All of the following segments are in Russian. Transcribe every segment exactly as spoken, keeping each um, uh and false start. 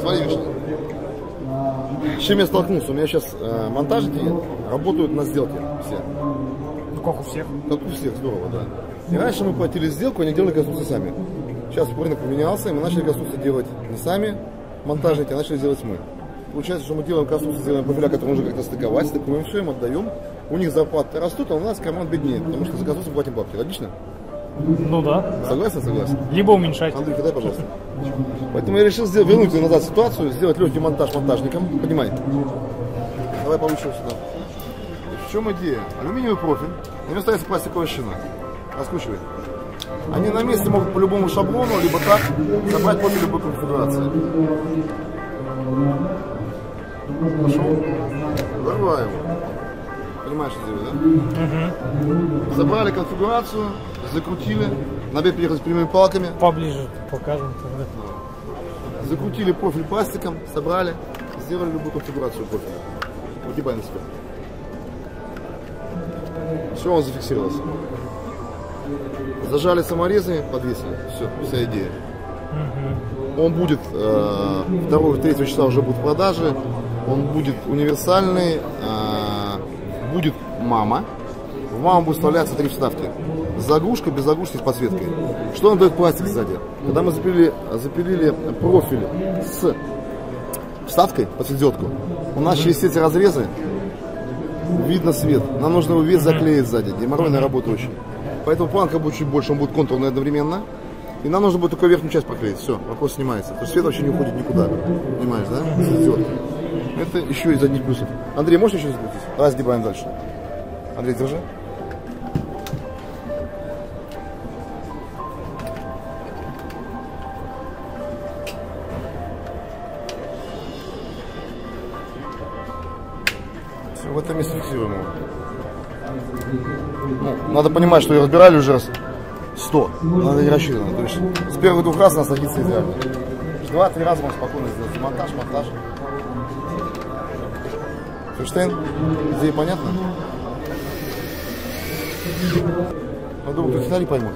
Смотри, Миша, с чем я столкнулся? У меня сейчас э, монтажники работают на сделке все. Ну, как у всех? Как у всех, здорово, да. И раньше мы платили сделку, они делали госусы сами. Сейчас рынок поменялся, и мы начали госусы делать не сами монтажники, а начали делать мы. Получается, что мы делаем госусы, делаем профиля, которые нужно как-то стыковать, стыкуем, отдаем. У них зарплаты растут, а у нас карман беднее, потому что за госусы платим бабки. Логично? Ну да. Согласен, согласен. Либо уменьшать. Андрюха, дай, пожалуйста. Поэтому я решил сделать, вернуть назад ситуацию, сделать легкий монтаж монтажником. Понимай. Давай получим сюда. В чем идея? Алюминиевый профиль. На нем ставится пластиковая щена. Раскручивай. Они на месте могут по любому шаблону, либо так, собрать профиль любой конфигурации. Пошел. Давай его. Понимаешь, что делаю, да? Угу. Забрали конфигурацию, закрутили. Набей приехал с прямыми палками. Поближе покажем тогда. Закрутили профиль пластиком, собрали, сделали любую конфигурацию профиля. Выгибаем себя. Все, он зафиксировался. Зажали саморезы, подвесили. Все, вся идея. Угу. Он будет э, второго-третьего числа уже будет в продаже. Он будет универсальный. Э, будет мама. В маму будет вставляться три вставки. Заглушка, без заглушки, с подсветкой. Что он дает пластик сзади? Когда мы запилили, запилили профиль с вставкой под селедку, у нас через эти разрезы видно свет. Нам нужно его весь заклеить сзади. Геморройная работа очень. Поэтому планка будет чуть больше, он будет контурный одновременно. И нам нужно будет только верхнюю часть проклеить. Все, вопрос снимается. То есть свет вообще не уходит никуда. Понимаешь, да? Это еще из одних плюсов. Андрей, можешь еще закрутить? Разгибаем дальше. Андрей, держи. Все, в этом месте фиксируем его. Ну, надо понимать, что ее разбирали уже раз сто. Надо не рассчитано. То есть с первых двух раз у нас садится идеально. Два-три раза можно спокойно сделать. Монтаж, монтаж. Ферштейн, идея понятна? Я думаю, что детали поймут.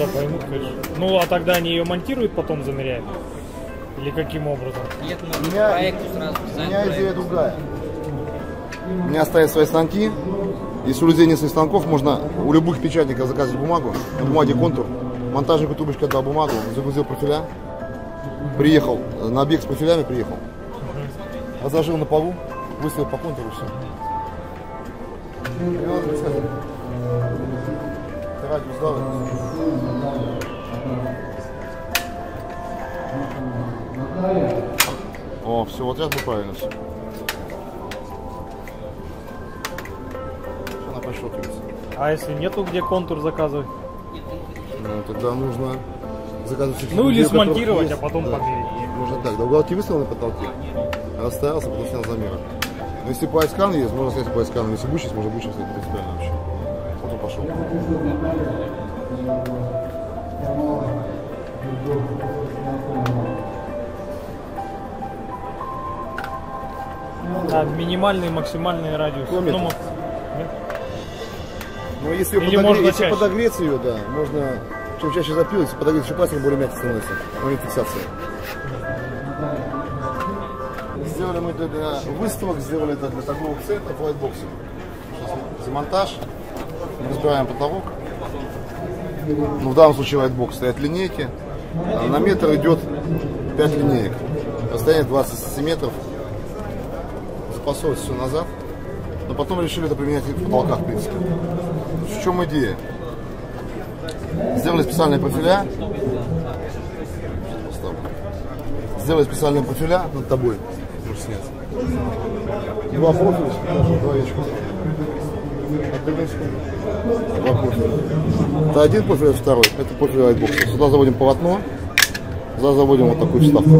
Да, поймут, конечно. Ну, а тогда они ее монтируют, потом замеряют? Или каким образом? Нет, у меня, проекту сразу у меня идея другая. У меня стоят свои станки. Если у людей нет своих станков, можно у любых печатников заказать бумагу. На бумаге контур. Монтажнику трубочка дал бумагу, загрузил профиля. Приехал, на объект с профилями приехал. Разложил на полу, выставил по контуру, все. О, все, вот это правильно все. Она пощелкивается. А если нету где контур заказывать? Ну, тогда нужно заказывать. Ну или смонтировать, а потом померить. Можно так, да, уголки выставлены на потолке. Расставился, потом снял замеры. Но если по айскан есть, можно снять по айскану. Если будешь, можно будешь снять принципиально вообще. Потом пошел. Да, минимальный, максимальный радиус. Ну, ну, ну если, подогре... можно если подогреть ее, да, можно, чем чаще запилить, если подогреть еще пластик, более мягкий становится. У нее фиксация. Сделали мы это для выставок, сделали это для такого центра, флайтбокса. Сейчас демонтаж, разбираем потолок. Ну, в данном случае лайтбокс стоят линейки. А на метр идет пять линеек. Расстояние двадцать сантиметров. Запасовывать все назад. Но потом решили это применять в потолках, в принципе. В чем идея? Сделали специальные профиля. Сделали специальные профиля над тобой. Можешь снять. Два профиля, два ящика. Два профиля. Это один профиль, это второй. Это профиль лайтбокса. Сюда заводим полотно. Сюда заводим вот такую вставку.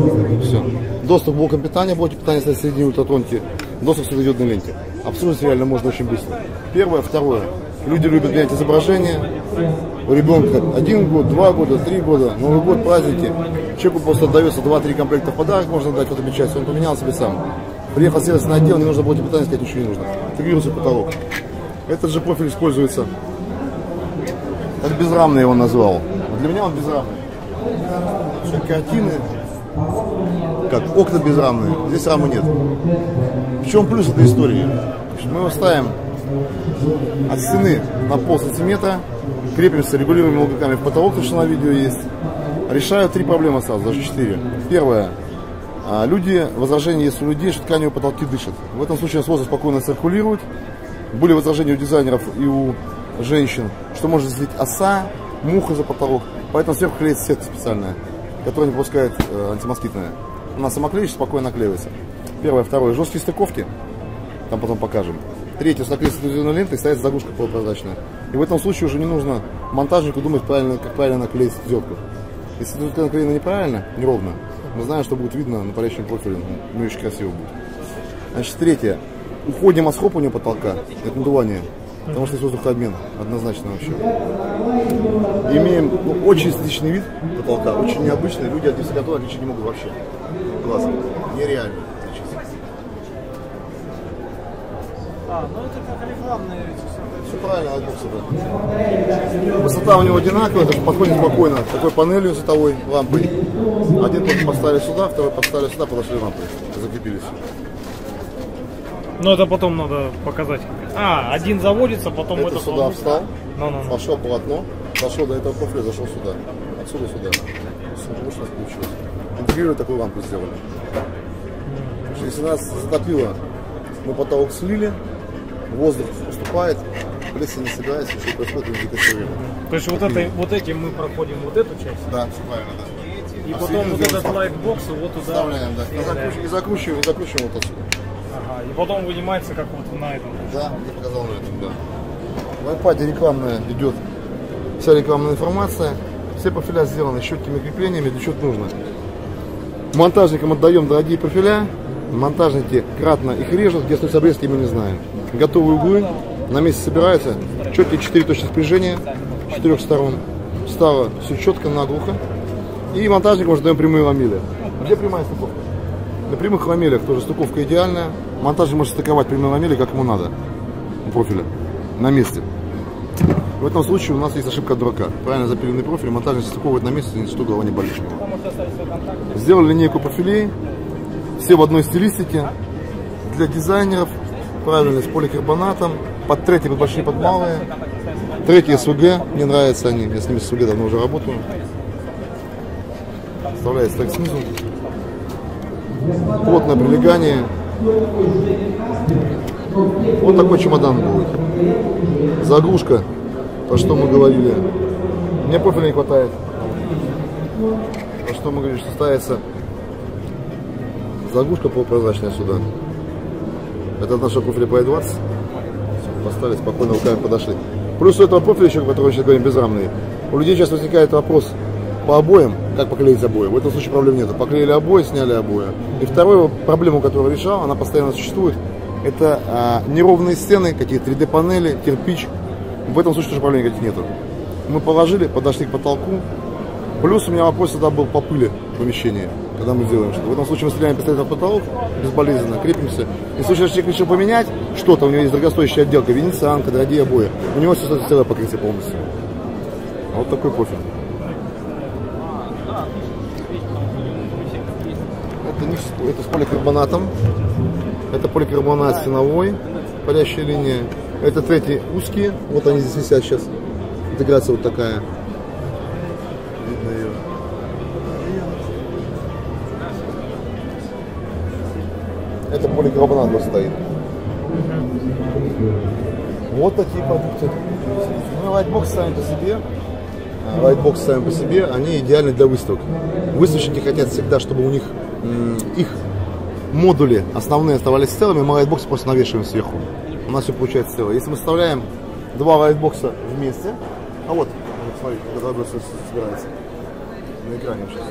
Все. Доступ к блокам питания. Блоки питания стоят средние, ультратонкие. Доступ к светодиодной ленте. Обслуживать реально можно очень быстро. Первое, второе. Люди любят менять изображение. У ребенка один год, два года, три года. Новый год, праздники. Человеку просто отдается два-три комплекта подарок. Можно дать, вот эту часть. Он поменял себе сам. Приехал в сервисное отдел, не нужно блоки питания, сказать ничего не нужно. Фигурируется потолок. Этот же профиль используется, как безрамный его назвал. Для меня он безрамный. Все картины, как окна безрамные, здесь рамы нет. В чем плюс этой истории? Мы его ставим от стены на пол сантиметра, крепимся регулируемыми уголками в потолок, то что на видео есть. Решаю три проблемы сразу, даже четыре. Первое. Люди, возражения есть у людей, что тканевые потолки дышат. В этом случае воздух спокойно циркулирует. Были возражения у дизайнеров и у женщин, что может злить оса, муха за потолок. Поэтому сверху клеится сетка специальная, которая не пускает э, антимоскитная. Она самоклеится, спокойно наклеивается. Первое. Второе. Жесткие стыковки. Там потом покажем. Третье. Наклеится инклюзивной лентой, ставится заглушка полупрозрачная. И в этом случае уже не нужно монтажнику думать, правильно, как правильно наклеить стыковку. Если тут наклеена неправильно, неровно, мы знаем, что будет видно на парящем профиле, ну, очень красиво будет. Значит, третье. Уходим от схлопывания потолка, это надувание, потому что есть воздухообмен, однозначно вообще. Имеем ну, очень личный вид потолка, очень необычный, люди от десяти готов отличить не могут вообще. Классно, нереально. А, ну это как рекламная ведь все. Все правильно, отбокса, да. Высота у него одинаковая, так подходит спокойно. Такой панелью световой лампой. Один только поставили сюда, второй поставили сюда, подошли лампы. Закрепились. Ну это потом надо показать. А, один заводится, потом это этот сюда встал, но, но, но. Пошел полотно, дошел до этого профиля, зашел сюда. Отсюда сюда. Слушно получилось. Интегрировали такую лампу, сделали. Если нас затопило, мы потолок слили, воздух уступает, плесень не собирается, все происходит индикативно. То есть вот, это, вот этим мы проходим вот эту часть? Да, все правильно, да. И а потом вот этот лайтбокс вот туда вставляем, да. И закручиваем, и закручиваем, и закручиваем вот отсюда. Ага, и потом вынимается как вот на этом. Да, я показал на этом, да. В айпаде рекламная идет вся рекламная информация. Все профиля сделаны щеткими креплениями, для чего нужно. Монтажникам отдаем дорогие профиля. Монтажники кратно их режут, где стоят обрезки, мы не знаем. Готовые углы на месте собираются, четкие четыре точных прижения с четырех сторон. Стало все четко, наглухо. И монтажник может даем прямые ламели. Где прямая стыковка? На прямых ламелях тоже стыковка идеальная. Монтажник может стыковать прямые ламели, как ему надо, у профиля, на месте. В этом случае у нас есть ошибка дурака. Правильно запиленный профиль, монтажник стыковывает на месте, что голова не болит. Сделали линейку профилей. Все в одной стилистике, для дизайнеров, правильно, с поликарбонатом, под треки, под большие, под малые, треки эс вэ гэ, мне нравятся они, я с ними эс вэ гэ давно уже работаю, вставляется трек снизу, плотное прилегание, вот такой чемодан будет, заглушка, про что мы говорили, мне профиля не хватает, про что мы говорили, что ставится заглушка полупрозрачная сюда. Это от нашего профиля пэ двадцать. Поставили, спокойно руками подошли. Плюс у этого профиля еще, который сейчас говорим, безрамный. У людей сейчас возникает вопрос по обоям, как поклеить обои. В этом случае проблем нет. Поклеили обои, сняли обои. И вторую проблему, которую решал, она постоянно существует, это а, неровные стены, какие-то три дэ панели, кирпич. В этом случае тоже проблем никаких нету. Мы положили, подошли к потолку. Плюс у меня вопрос всегда был по пыли в помещении, когда мы делаем что-то. В этом случае мы стреляем пистолет в потолок безболезненно, крепимся. И в случае, если человек решил поменять что-то, у него есть дорогостоящая отделка, венецианка, дорогие обои, у него все целое покрытие полностью. Вот такой профиль. Это, не, это с поликарбонатом, это поликарбонат стеновой, парящая линия. Это третьи узкие, вот они здесь висят сейчас, интеграция вот такая. Это поликарбонат вот стоит. Вот такие продукты. Ну, лайтбоксы сами по себе. Лайтбоксы сами по себе, они идеальны для выставок. Выставщики хотят всегда, чтобы у них их модули основные оставались целыми, мы лайтбоксы просто навешиваем сверху. У нас все получается целое. Если мы вставляем два лайтбокса вместе, а вот, смотрите, когда лайтбоксы собирается на экране сейчас.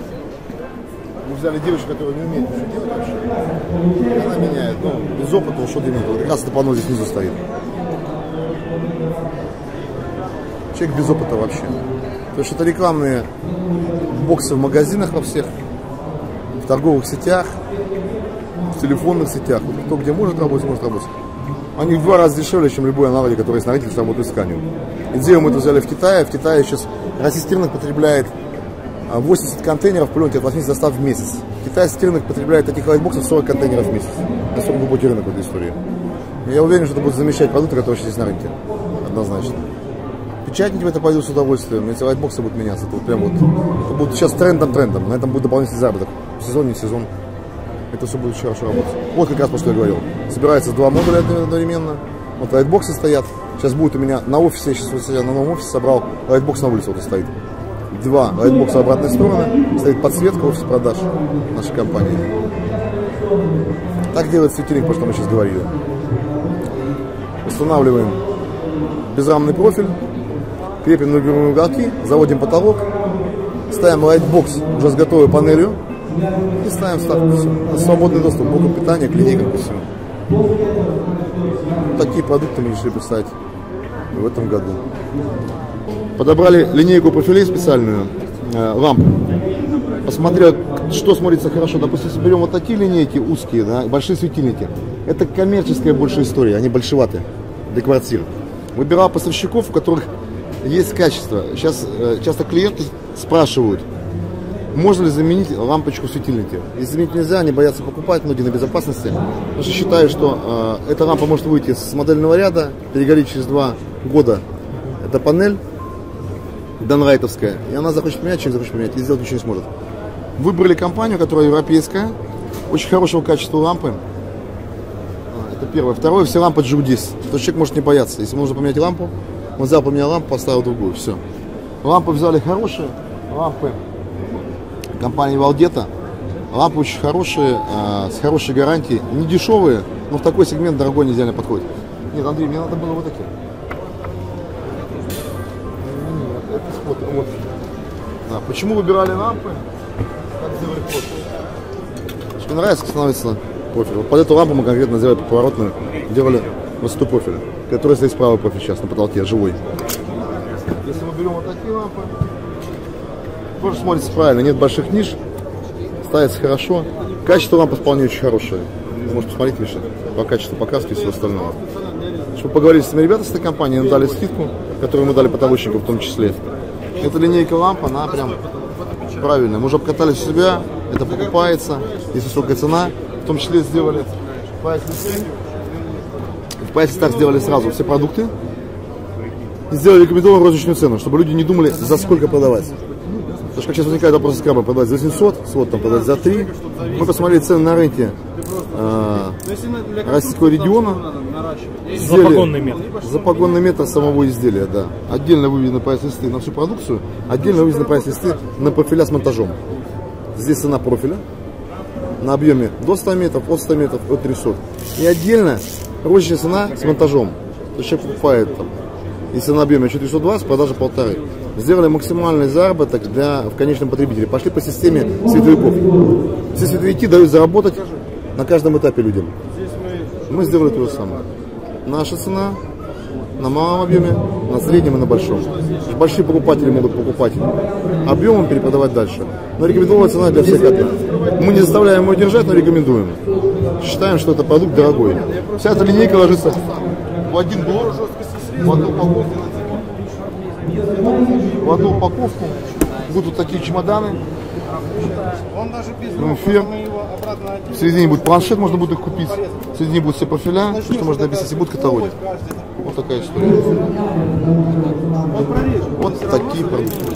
Мы взяли девочку, которая не умеет ничего делать вообще. Она меняет, ну, без опыта, что делать. Вот как раз это панно здесь внизу стоит. Человек без опыта вообще. То есть это рекламные боксы в магазинах во всех, в торговых сетях, в телефонных сетях. Вот кто где может работать, может работать. Они в два раза дешевле, чем любой аналоги, которые с нарядителем работают с тканью. Идею мы это взяли в Китае. В Китае сейчас российский рынок потребляет восемьдесят контейнеров пленки от восьмидесяти до ста в месяц. Китайский рынок потребляет таких лайтбоксов сорок контейнеров в месяц. Насколько глубокий рынок в этой истории. Я уверен, что это будет замещать продукты, которые сейчас здесь на рынке. Однозначно. Печатники в это пойдут с удовольствием, эти лайтбоксы будут меняться. Это, вот прям вот, это будет сейчас трендом-трендом, на этом будет дополнительный заработок. Сезон, не сезон. Это все будет хорошо работать. Вот как раз то, что я говорил. Собирается два модуля одновременно. Вот лайтбоксы стоят. Сейчас будет у меня на офисе, я сейчас вот я на новом офисе собрал, лайтбокс на улице вот стоит. Два лайтбокса обратной стороны, стоит подсветка, офис продаж нашей компании. Так делает светильник, потому что мы сейчас говорили. Устанавливаем безрамный профиль, крепим регулируемые уголки, заводим потолок, ставим лайтбокс уже с готовой панелью и ставим ставку. Свободный доступ к блоку питания, к линейкам и всему. Такие продукты мы решили писать в этом году. Подобрали линейку профилей специальную, э, ламп. Посмотрел, что смотрится хорошо. Допустим, берем вот такие линейки узкие, да, большие светильники. Это коммерческая больше история, они большеватые для квартир. Выбирал поставщиков, у которых есть качество. Сейчас э, часто клиенты спрашивают, можно ли заменить лампочку в светильнике. Если заменить нельзя, они боятся покупать, многие на безопасности. Потому что считаю, что э, эта лампа может выйти с модельного ряда, перегореть через два года. Это панель донрайтовская, и она захочет поменять, человек захочет поменять, и сделать ничего не сможет. Выбрали компанию, которая европейская, очень хорошего качества лампы. Это первое. Второе, все лампы джи ю десять. То есть человек может не бояться. Если нужно поменять лампу, он взял, поменял лампу, поставил другую, все. Лампы взяли хорошие, лампы компании Валдета. Лампы очень хорошие, э, с хорошей гарантией, не дешевые, но в такой сегмент дорогой не идеально подходит. Нет, Андрей, мне надо было вот такие. Вот, вот. Да. Почему выбирали лампы? Как сделали профиль? Что нравится, становится профиль. Вот под эту лампу мы конкретно сделали поворотную, делали высоту профиля, который стоит справа профиль сейчас на потолке, живой. Если мы берем вот такие лампы, тоже смотрится правильно, нет больших ниш, ставится хорошо. Качество лампы вполне очень хорошее. Можешь посмотреть, Миша, по качеству показки и все остальное. Чтобы поговорили с этими ребятами с этой компанией, нам дали скидку, которую мы дали потолочнику в том числе. Эта линейка ламп, она прям правильная. Мы уже обкатались у себя, это покупается, есть высокая цена. В том числе сделали в Пайслистах сделали сразу все продукты. Сделали рекомендованную розничную цену, чтобы люди не думали, за сколько продавать. Потому что сейчас возникает вопрос, как бы продать за восемьсот, свод там продать за три. Мы посмотрели цены на рынке э, российского региона. За погонный метр. За погонный метр самого изделия, да. Отдельно выведены прайс-листы на всю продукцию, отдельно выведены прайс-листы на профиля с монтажом. Здесь цена профиля на объеме до ста метров, от ста метров, от трёхсот. И отдельно розничная цена с монтажом. То есть человек покупает там, если на объеме четыреста двадцать, продажа полторы. Сделали максимальный заработок для в конечном потребителе. Пошли по системе световиков. Все световики дают заработать на каждом этапе людям. Мы сделали то же самое. Наша цена на малом объеме, на среднем и на большом. Большие покупатели могут покупать объемом, перепродавать дальше. Но рекомендованная цена для всех одна. Мы не заставляем его держать, но рекомендуем. Считаем, что это продукт дорогой. Вся эта линейка ложится в один блок, в одну упаковку. В одну упаковку будут такие чемоданы. Фер. В середине будет планшет, можно будет их купить. В середине будут все профиля, что можно объяснить, и будут каталоги. Вот такая история. Вот такие продукты.